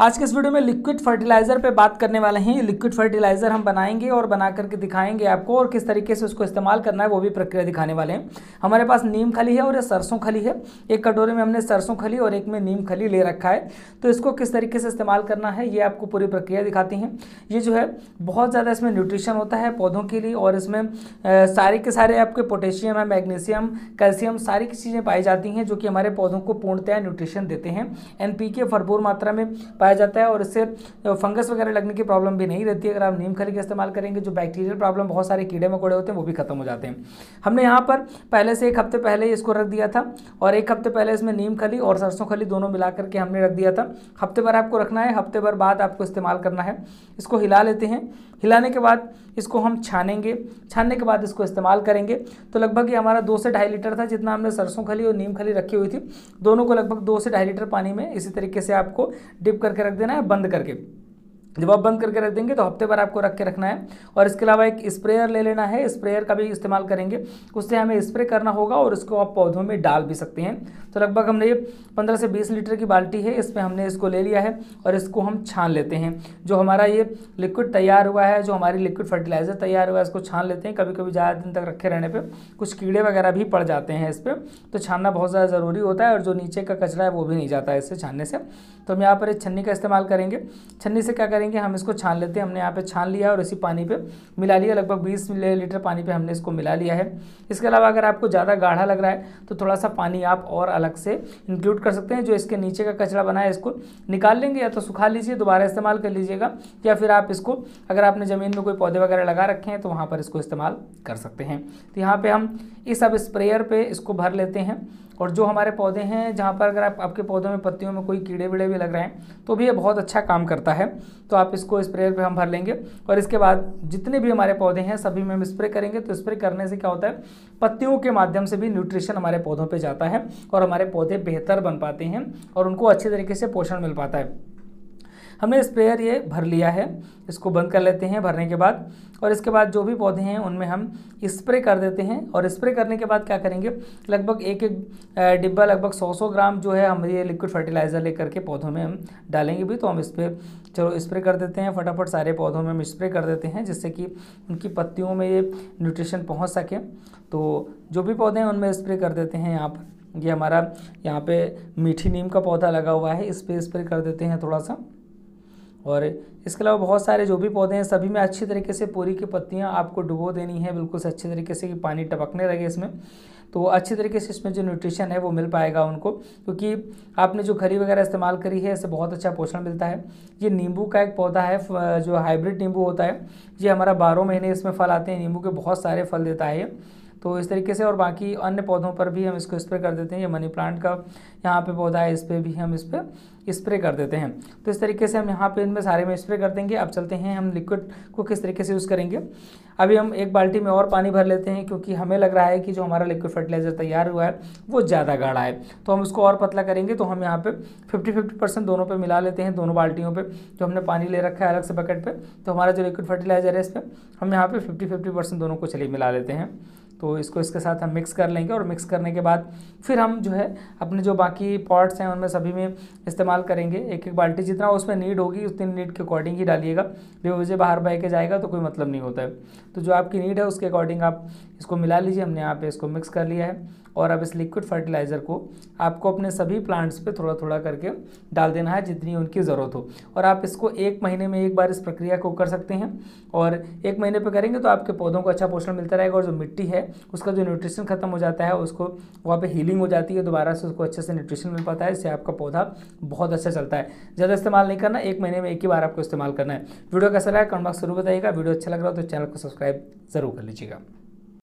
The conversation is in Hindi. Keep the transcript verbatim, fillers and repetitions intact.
आज के इस वीडियो में लिक्विड फर्टिलाइज़र पे बात करने वाले हैं। लिक्विड फर्टिलाइज़र हम बनाएंगे और बना करके दिखाएंगे आपको, और किस तरीके से उसको इस्तेमाल करना है वो भी प्रक्रिया दिखाने वाले हैं। हमारे पास नीम खली है और ये सरसों खली है। एक कटोरे में हमने सरसों खली और एक में नीम खली ले रखा है। तो इसको किस तरीके से इस्तेमाल करना है ये आपको पूरी प्रक्रिया दिखाती हैं। ये जो है बहुत ज़्यादा इसमें न्यूट्रिशन होता है पौधों के लिए, और इसमें सारे के सारे आपके पोटेशियम है, मैग्नीशियम, कैल्शियम, सारी की चीज़ें पाई जाती हैं जो कि हमारे पौधों को पूर्णतया न्यूट्रिशन देते हैं। एन पी के भरपूर मात्रा में पाया जाता है और इससे फंगस वगैरह लगने की प्रॉब्लम भी नहीं रहती। अगर आप नीम खली का इस्तेमाल करेंगे जो बैक्टीरियल प्रॉब्लम, बहुत सारे कीड़े मकोड़े होते हैं, वो भी खत्म हो जाते हैं। हमने यहाँ पर पहले से एक हफ्ते पहले इसको रख दिया था, और एक हफ्ते पहले इसमें नीम खली और सरसों खली दोनों मिला करके हमने रख दिया था। हफ्ते भर आपको रखना है, हफ्ते भर बाद आपको इस्तेमाल करना है। इसको हिला लेते हैं, हिलाने के बाद इसको हम छानेंगे, छानने के बाद इसको इस्तेमाल करेंगे। तो लगभग ये हमारा दो से ढाई लीटर था जितना हमने सरसों खली और नीम खली रखी हुई थी, दोनों को लगभग दो से ढाई लीटर पानी में इसी तरीके से आपको डिप करके रख देना है, बंद करके। जब आप बंद करके रख देंगे तो हफ्ते भर आपको रख के रखना है। और इसके अलावा एक स्प्रेयर ले लेना है, स्प्रेयर का भी इस्तेमाल करेंगे, उससे हमें स्प्रे करना होगा और उसको आप पौधों में डाल भी सकते हैं। तो लगभग हमने ये पंद्रह से बीस लीटर की बाल्टी है, इसमें हमने इसको ले लिया है और इसको हम छान लेते हैं। जो हमारा ये लिक्विड तैयार हुआ है, जो हमारी लिक्विड फर्टिलाइज़र तैयार हुआ है, इसको छान लेते हैं। कभी कभी ज़्यादा दिन तक रखे रहने पर कुछ कीड़े वगैरह भी पड़ जाते हैं इस पर, तो छानना बहुत ज़्यादा ज़रूरी होता है, और जो नीचे का कचरा है वो भी नहीं जाता है इससे छानने से। तो हम यहाँ पर एक छन्नी का इस्तेमाल करेंगे। छन्नी से क्या करेंगे, हम इसको छान लेते हैं। हमने यहाँ पे छान लिया और इसी पानी पे मिला लिया, लगभग बीस लीटर पानी पे हमने इसको मिला लिया है। इसके अलावा अगर आपको ज़्यादा गाढ़ा लग रहा है तो थोड़ा सा पानी आप और अलग से इंक्लूड कर सकते हैं। जो इसके नीचे का कचरा बना है इसको निकाल लेंगे, या तो सुखा लीजिए, दोबारा इस्तेमाल कर लीजिएगा, या फिर आप इसको अगर आपने ज़मीन में कोई पौधे वगैरह लगा रखे हैं तो वहाँ पर इसको इस्तेमाल कर सकते हैं। तो यहाँ पर हम इस अब स्प्रेयर पर इसको भर लेते हैं, और जो हमारे पौधे हैं जहाँ पर अगर आप आपके पौधों में पत्तियों में कोई कीड़े वीड़े भी लग रहे हैं तो भी ये बहुत अच्छा काम करता है। तो आप इसको स्प्रेयर पे हम भर लेंगे, और इसके बाद जितने भी हमारे पौधे हैं सभी में हम स्प्रे करेंगे। तो स्प्रे करने से क्या होता है, पत्तियों के माध्यम से भी न्यूट्रिशन हमारे पौधों पे जाता है और हमारे पौधे बेहतर बन पाते हैं और उनको अच्छे तरीके से पोषण मिल पाता है। हमने स्प्रेयर ये भर लिया है, इसको बंद कर लेते हैं भरने के बाद, और इसके बाद जो भी पौधे हैं उनमें हम स्प्रे कर देते हैं। और स्प्रे करने के बाद क्या करेंगे, लगभग एक एक डिब्बा लगभग सौ सौ ग्राम जो है हम ये लिक्विड फर्टिलाइज़र लेकर के पौधों में हम डालेंगे भी। तो हम इस पर चलो स्प्रे कर देते हैं, फटाफट सारे पौधों में हम स्प्रे कर देते हैं जिससे कि उनकी पत्तियों में ये न्यूट्रिशन पहुँच सके। तो जो भी पौधे हैं उनमें स्प्रे कर देते हैं। यहाँ पर ये हमारा यहाँ पर मीठी नीम का पौधा लगा हुआ है, इस पर स्प्रे कर देते हैं थोड़ा सा। और इसके अलावा बहुत सारे जो भी पौधे हैं सभी में अच्छी तरीके से पूरी की पत्तियां आपको डुबो देनी है, बिल्कुल से अच्छे तरीके से, कि पानी टपकने लगे इसमें, तो अच्छे तरीके से इसमें जो न्यूट्रिशन है वो मिल पाएगा उनको। क्योंकि आपने जो खली वगैरह इस्तेमाल करी है इससे बहुत अच्छा पोषण मिलता है। ये नींबू का एक पौधा है जो हाइब्रिड नींबू होता है, ये हमारा बारह महीने इसमें फल आते हैं, नींबू के बहुत सारे फल देता है ये। तो इस तरीके से और बाकी अन्य पौधों पर भी हम इसको स्प्रे कर देते हैं। ये मनी प्लांट का यहाँ पे पौधा है, इस पर भी हम इस पर स्प्रे कर देते हैं। तो इस तरीके से हम यहाँ पे इनमें सारे में स्प्रे कर देंगे। अब चलते हैं हम लिक्विड को किस तरीके से यूज़ करेंगे। अभी हम एक बाल्टी में और पानी भर लेते हैं, क्योंकि हमें लग रहा है कि जो हमारा लिक्विड फर्टिलाइज़र तैयार हुआ है वो ज़्यादा गाढ़ा है, तो हम उसको और पतला करेंगे। तो हम यहाँ पर फिफ्टी फिफ्टी परसेंट दोनों पर मिला लेते हैं, दोनों बाल्टियों पर जो हमने पानी ले रखा है अलग से बकेट पर। तो हमारा जो लिक्विड फर्टिलाइज़र है इस पर हम यहाँ पर फिफ्टी फिफ्टी परसेंट दोनों को चलिए मिला लेते हैं। तो इसको इसके साथ हम मिक्स कर लेंगे, और मिक्स करने के बाद फिर हम जो है अपने जो बाकी पॉट्स हैं उनमें सभी में इस्तेमाल करेंगे। एक एक बाल्टी जितना उसमें नीड होगी उतनी नीड के अकॉर्डिंग ही डालिएगा, बेवजह बाहर बह के जाएगा तो कोई मतलब नहीं होता है। तो जो आपकी नीड है उसके अकॉर्डिंग आप इसको मिला लीजिए। हमने यहाँ पे इसको मिक्स कर लिया है, और अब इस लिक्विड फर्टिलाइज़र को आपको अपने सभी प्लांट्स पे थोड़ा थोड़ा करके डाल देना है जितनी उनकी ज़रूरत हो। और आप इसको एक महीने में एक बार इस प्रक्रिया को कर सकते हैं, और एक महीने पे करेंगे तो आपके पौधों को अच्छा पोषण मिलता रहेगा, और जो मिट्टी है उसका जो न्यूट्रिशन खत्म हो जाता है उसको वहाँ पर हीलिंग हो जाती है, दोबारा से उसको अच्छे से न्यूट्रिशन मिल पाता है। इससे आपका पौधा बहुत अच्छा चलता है। ज़्यादा इस्तेमाल नहीं करना, एक महीने में एक ही बार आपको इस्तेमाल करना है। वीडियो कैसा लगा कमेंट बॉक्स जरूर बताइएगा। वीडियो अच्छा लग रहा हो तो चैनल को सब्सक्राइब जरूर कर लीजिएगा।